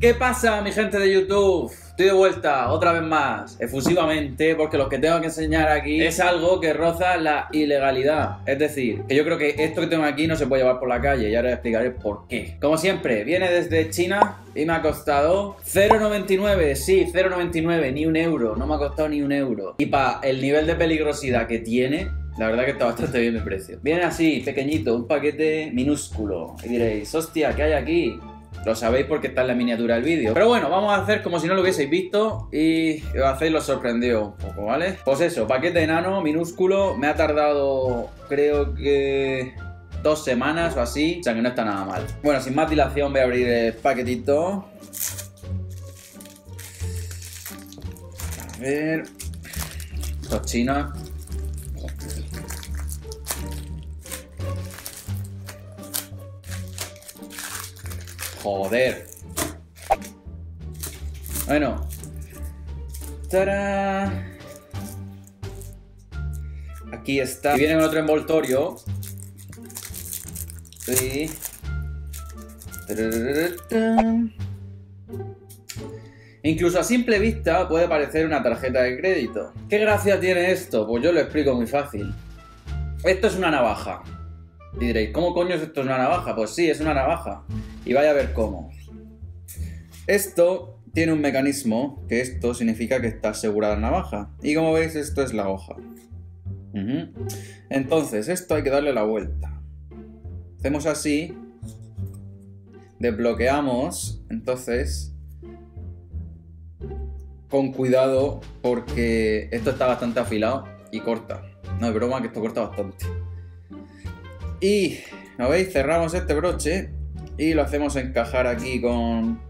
¿Qué pasa, mi gente de YouTube? Estoy de vuelta, otra vez más, efusivamente, porque lo que tengo que enseñar aquí es algo que roza la ilegalidad. Es decir, que yo creo que esto que tengo aquí no se puede llevar por la calle y ahora os explicaré por qué. Como siempre, viene desde China y me ha costado 0,99, sí, 0,99, ni un euro, no me ha costado ni un euro. Y para el nivel de peligrosidad que tiene, la verdad que está bastante bien el precio. Viene así, pequeñito, un paquete minúsculo. Y diréis, hostia, ¿qué hay aquí? Lo sabéis porque está en la miniatura del vídeo. Pero bueno, vamos a hacer como si no lo hubieseis visto y os hacéis lo sorprendido un poco, ¿vale? Pues eso, paquete enano, minúsculo. Me ha tardado, creo que 2 semanas o así. O sea que no está nada mal. Bueno, sin más dilación voy a abrir el paquetito. A ver. Tochina. Joder. Bueno. ¡Tarán! Aquí está. Y viene con otro envoltorio. Sí. Incluso a simple vista puede parecer una tarjeta de crédito. ¿Qué gracia tiene esto? Pues yo lo explico muy fácil. Esto es una navaja. Y diréis, ¿cómo coño es esto una navaja? Pues sí, es una navaja. Y vaya a ver cómo. Esto tiene un mecanismo que esto significa que está asegurada la navaja. Y como veis, esto es la hoja. Entonces, esto hay que darle la vuelta. Hacemos así. Desbloqueamos. Entonces, con cuidado porque esto está bastante afilado y corta. No es broma que esto corta bastante. Y, ¿no veis? Cerramos este broche y lo hacemos encajar aquí con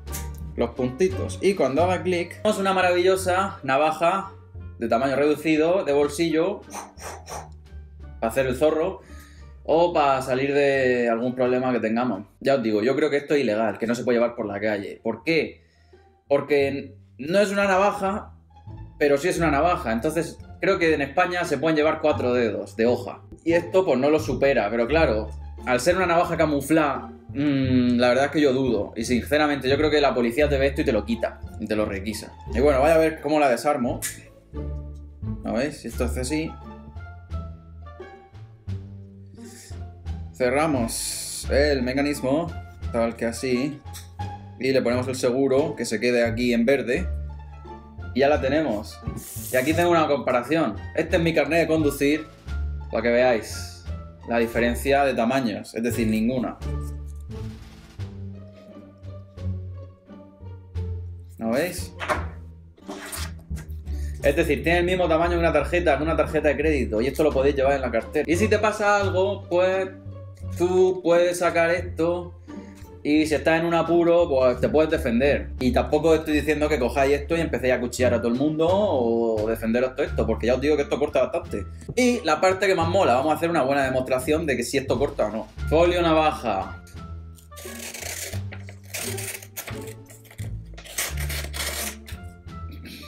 los puntitos. Y cuando haga clic, tenemos una maravillosa navaja de tamaño reducido, de bolsillo, para hacer el zorro o para salir de algún problema que tengamos. Ya os digo, yo creo que esto es ilegal, que no se puede llevar por la calle. ¿Por qué? Porque no es una navaja, pero sí es una navaja. Entonces, creo que en España se pueden llevar 4 dedos de hoja. Y esto pues no lo supera, pero claro, al ser una navaja camuflada, la verdad es que yo dudo. Y sinceramente yo creo que la policía te ve esto y te lo quita, y te lo requisa. Y bueno, vaya a ver cómo la desarmo. ¿No veis? Esto hace así. Cerramos el mecanismo, tal que así. Y le ponemos el seguro, que se quede aquí en verde. Y ya la tenemos. Y aquí tengo una comparación. Este es mi carnet de conducir, para que veáis la diferencia de tamaños, es decir, ninguna. ¿No veis? Es decir, tiene el mismo tamaño que una tarjeta de crédito, y esto lo podéis llevar en la cartera. Y si te pasa algo, pues tú puedes sacar esto. Y si estás en un apuro, pues te puedes defender. Y tampoco estoy diciendo que cojáis esto y empecéis a acuchillar a todo el mundo o defenderos todo esto, porque ya os digo que esto corta bastante. Y la parte que más mola, vamos a hacer una buena demostración de que si esto corta o no. Folio navaja.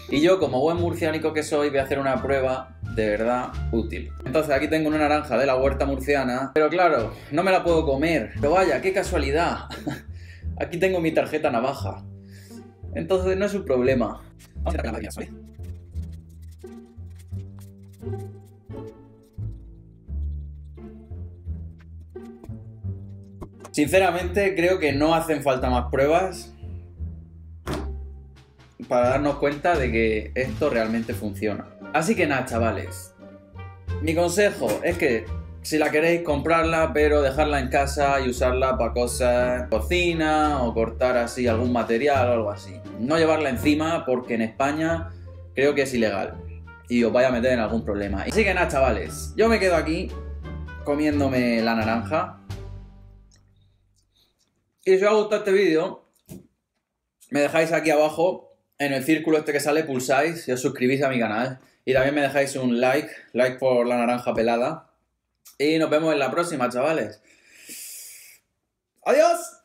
Y yo, como buen murciánico que soy, voy a hacer una prueba de verdad útil. Entonces aquí tengo una naranja de la huerta murciana, pero claro, no me la puedo comer. Pero vaya, qué casualidad. Aquí tengo mi tarjeta navaja. Entonces no es un problema. Vamos a sacar la tarjeta. Sinceramente creo que no hacen falta más pruebas para darnos cuenta de que esto realmente funciona. Así que nada, chavales, mi consejo es que si la queréis, comprarla, pero dejarla en casa y usarla para cosas, cocina o cortar así algún material o algo así. No llevarla encima porque en España creo que es ilegal y os vaya a meter en algún problema. Así que nada, chavales, yo me quedo aquí comiéndome la naranja. Y si os ha gustado este vídeo, me dejáis aquí abajo en el círculo este que sale, pulsáis y os suscribís a mi canal. Y también me dejáis un like por la naranja pelada. Y nos vemos en la próxima, chavales. ¡Adiós!